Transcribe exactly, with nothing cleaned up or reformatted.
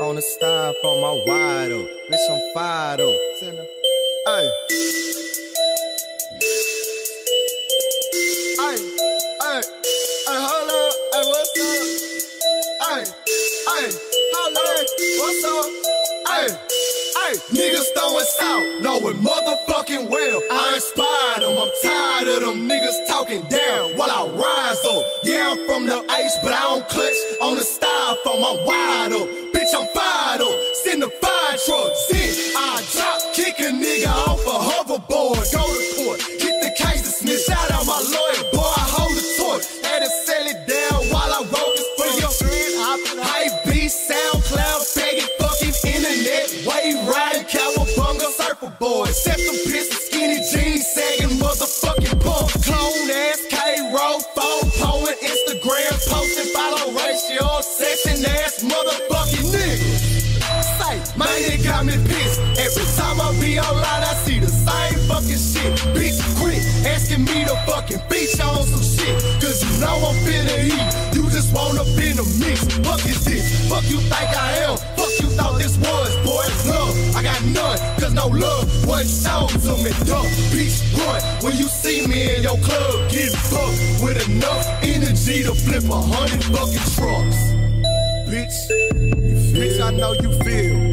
On the stop on my wide up, bitch I'm fired up. Hey, hey, hey, hey, hold up, hey, what's up? Hey, hey, hold up, what's up? Hey, hey, niggas throwing south, know it motherfucking well. I inspired them, I'm tired of them niggas talking down while I rise up. Yeah, I'm from the ice, but I don't clutch on the styrofoam, I'm wide up. Bitch, I'm fired up, send the fire truck, sit. I drop, kick a nigga off a hoverboard, go to court, get the case dismissed, shout out my lawyer, boy, I hold the torch, had to sell it down while I wrote this for your friend, hype beat, SoundCloud, faggot, fucking internet, wave riding, cowabunga, surfer boy, set some piss, skinny jeans, sagging, motherfucking bump, clone ass, K-Roll, phone, poet, Instagram, posting, follow ratio, sexing ass, motherfucking man, it got me pissed. Every time I be online, I see the same fucking shit. Bitch, quit asking me to fucking bitch on some shit. Cause you know I'm finna eat. You just wanna be in the mix. Fuck is this? Fuck you think I am? Fuck you thought this was, boy. Love, I got none. Cause no love was shown to me. Duh, bitch, run. When you see me in your club, get fucked with enough energy to flip a hundred fucking trucks. Bitch, bitch, I know you feel.